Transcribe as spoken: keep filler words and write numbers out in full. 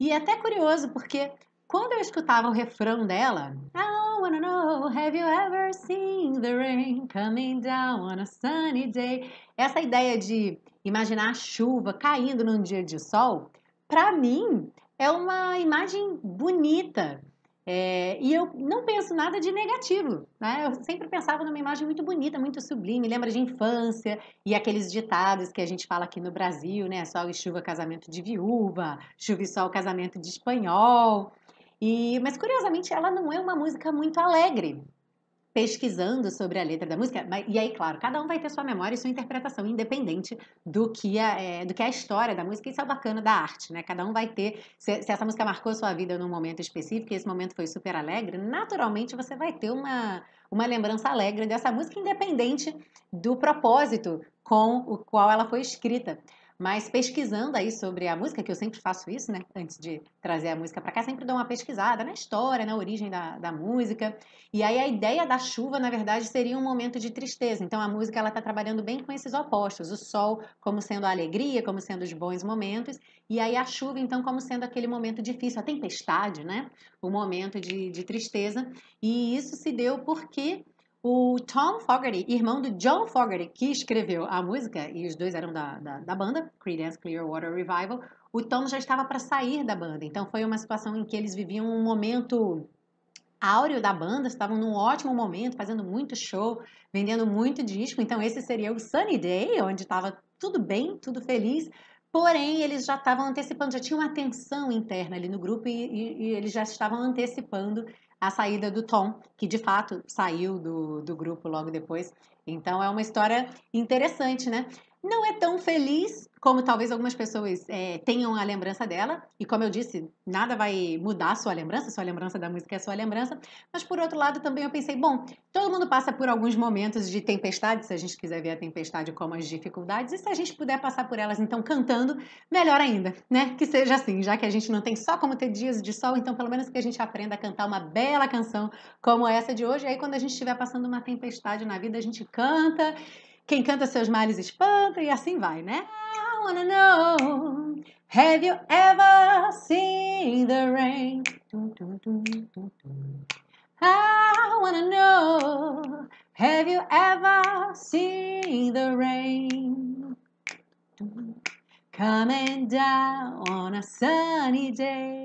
E é até curioso, porque quando eu escutava o refrão dela, I wanna know, have you ever seen the rain coming down on a sunny day? Essa ideia de imaginar a chuva caindo num dia de sol, pra mim é uma imagem bonita. É, e eu não penso nada de negativo, né? Eu sempre pensava numa imagem muito bonita, muito sublime, lembra de infância e aqueles ditados que a gente fala aqui no Brasil, né? Sol e chuva, casamento de viúva, chuva e sol, casamento de espanhol. E, mas curiosamente ela não é uma música muito alegre. Pesquisando sobre a letra da música, e aí, claro, cada um vai ter sua memória e sua interpretação, independente do que, a, é, do que é a história da música. Isso é o bacana da arte, né? Cada um vai ter, se, se essa música marcou sua vida num momento específico, e esse momento foi super alegre, naturalmente você vai ter uma, uma lembrança alegre dessa música, independente do propósito com o qual ela foi escrita. Mas pesquisando aí sobre a música, que eu sempre faço isso, né? Antes de trazer a música pra cá, sempre dou uma pesquisada na história, na origem da, da música. E aí a ideia da chuva, na verdade, seria um momento de tristeza. Então a música, ela tá trabalhando bem com esses opostos. O sol como sendo a alegria, como sendo os bons momentos. E aí a chuva, então, como sendo aquele momento difícil, a tempestade, né? O momento de, de tristeza. E isso se deu porque o Tom Fogerty, irmão do John Fogerty, que escreveu a música, e os dois eram da, da, da banda, Creedence Clearwater Revival, o Tom já estava para sair da banda. Então foi uma situação em que eles viviam um momento áureo da banda, estavam num ótimo momento, fazendo muito show, vendendo muito disco. Então esse seria o Sunny Day, onde estava tudo bem, tudo feliz. Porém, eles já estavam antecipando, já tinha uma tensão interna ali no grupo e, e, e eles já estavam antecipando a saída do Tom, que de fato saiu do, do grupo logo depois. Então é uma história interessante, né? Não é tão feliz como talvez algumas pessoas é, tenham a lembrança dela. E como eu disse, nada vai mudar a sua lembrança. A sua lembrança da música é a sua lembrança. Mas por outro lado também eu pensei, bom, todo mundo passa por alguns momentos de tempestade, se a gente quiser ver a tempestade como as dificuldades. E se a gente puder passar por elas, então, cantando, melhor ainda, né? Que seja assim, já que a gente não tem só como ter dias de sol, então pelo menos que a gente aprenda a cantar uma bela canção como essa de hoje. E aí quando a gente estiver passando uma tempestade na vida, a gente canta. Quem canta seus males espanta, e assim vai, né? I wanna know, have you ever seen the rain? I wanna know, have you ever seen the rain? Coming down on a sunny day.